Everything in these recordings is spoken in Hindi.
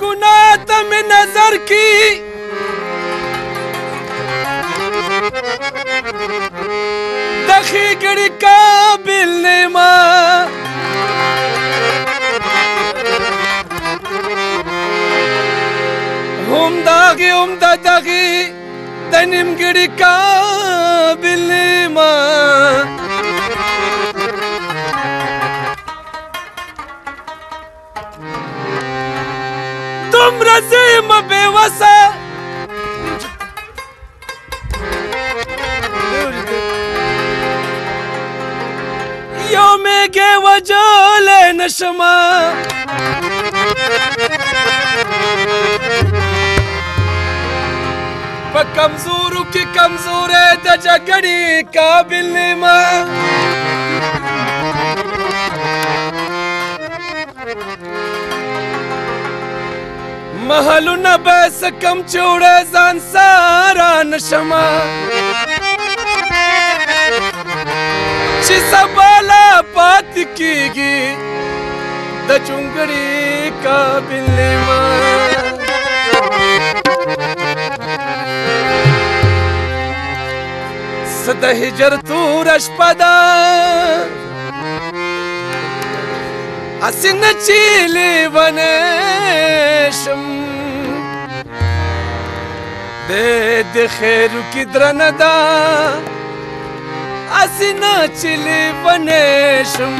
गुनाह तम नजर की, दखीगढ़ काबिल ने माँ उमदा की उमदा दखी तनिमगढ़ काबिल ने माँ रज़ीम बेवसा योमे के वजोल नशमा पर कमजोर की कमजोर है दजगड़ी काबिल माँ महलु न बस कम छोड़े जान सारा नशमा सबला बात की गी द चुंगड़ी काबिल सदा हिजर तू रशपदा असिन चीले बने दे खैर की द्रनदा असिना चिले वनेशम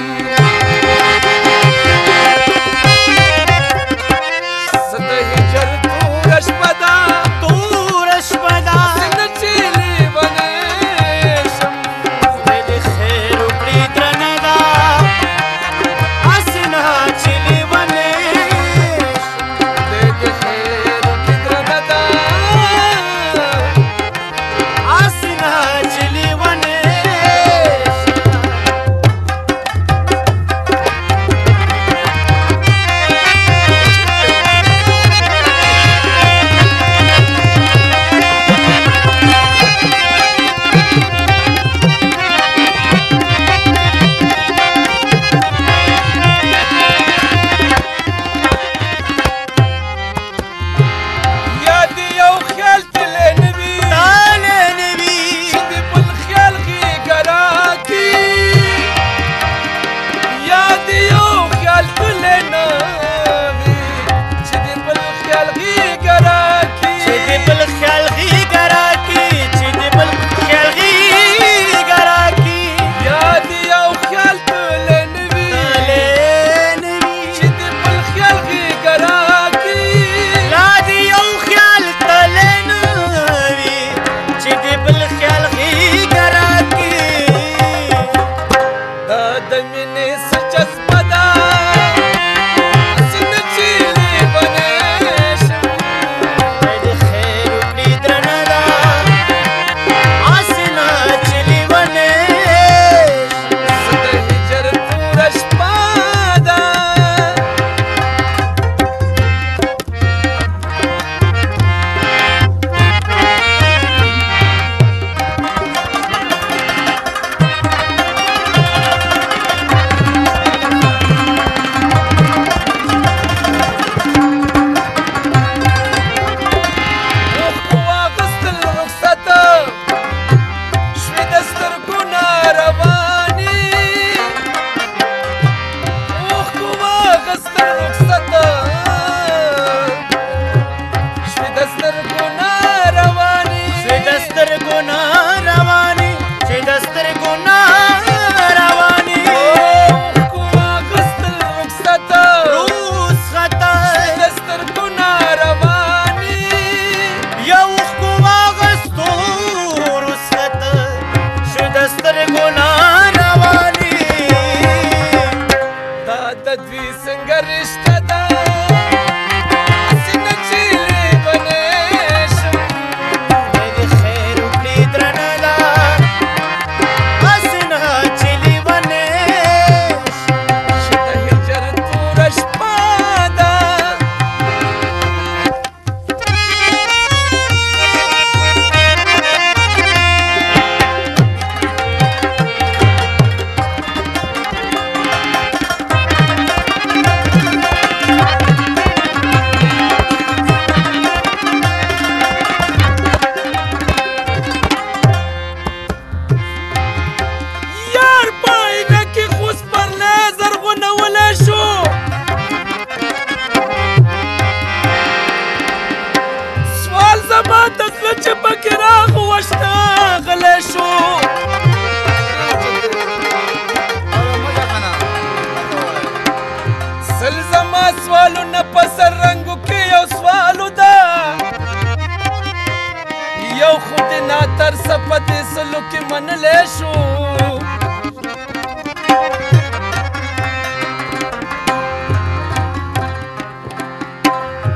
मन लेशु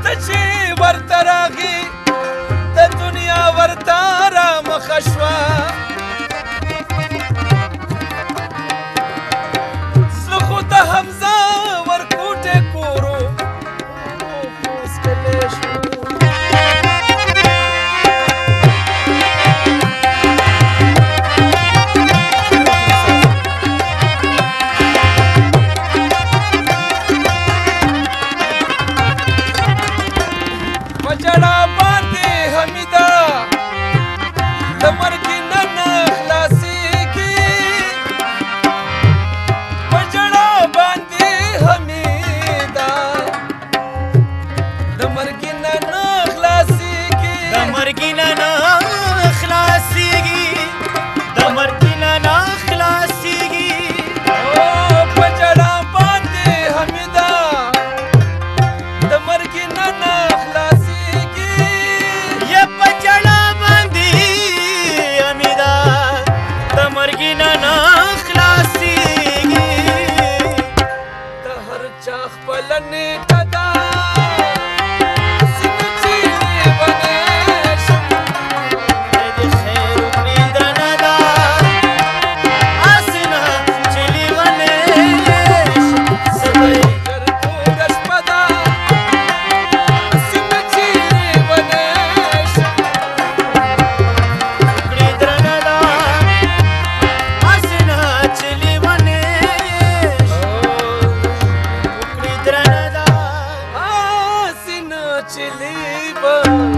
तची वर्तरागी ते दुनिया वर्तारा मखश्वा स्लखुत हमजा वरकूटे कोरो उसके लेशु चिली बा।